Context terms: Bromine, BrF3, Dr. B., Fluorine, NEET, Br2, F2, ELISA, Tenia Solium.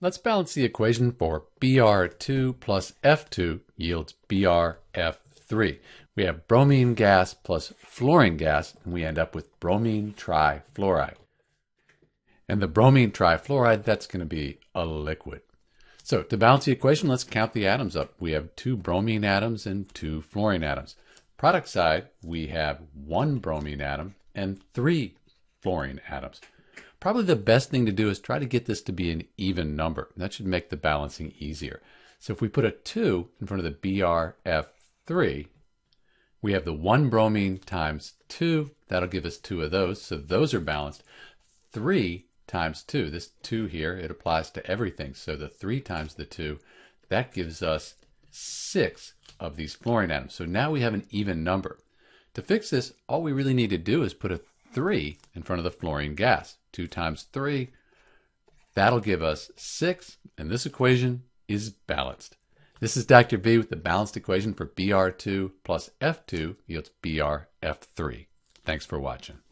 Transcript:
Let's balance the equation for Br2 plus F2 yields BrF3. We have bromine gas plus fluorine gas, and we end up with bromine trifluoride. And the bromine trifluoride, that's going to be a liquid. So to balance the equation, let's count the atoms up. We have 2 bromine atoms and 2 fluorine atoms. Product side, we have 1 bromine atom and 3 fluorine atoms. Probably the best thing to do is try to get this to be an even number. That should make the balancing easier. So if we put a 2 in front of the BrF3, we have the 1 bromine times 2. That'll give us 2 of those, so those are balanced. 3 times 2, this 2 here, it applies to everything. So the 3 times the 2, that gives us 6 of these fluorine atoms. So now we have an even number. To fix this, all we really need to do is put a 3 in front of the fluorine gas. 2 times 3, that'll give us 6, and this equation is balanced. This is Dr. B with the balanced equation for Br2 plus F2 yields BrF3. Thanks for watching.